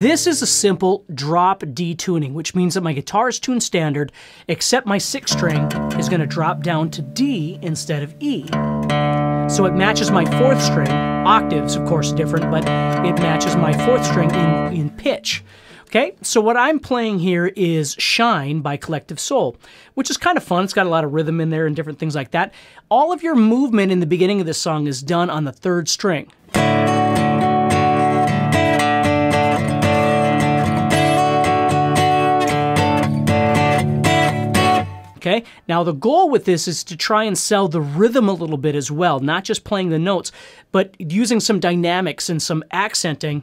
This is a simple drop D tuning, which means that my guitar is tuned standard, except my sixth string is going to drop down to D instead of E. So it matches my fourth string, octaves of course different, but it matches my fourth string in pitch. Okay, so what I'm playing here is Shine by Collective Soul, which is kind of fun. It's got a lot of rhythm in there and different things like that. All of your movement in the beginning of this song is done on the third string. Okay? Now the goal with this is to try and sell the rhythm a little bit as well, not just playing the notes, but using some dynamics and some accenting.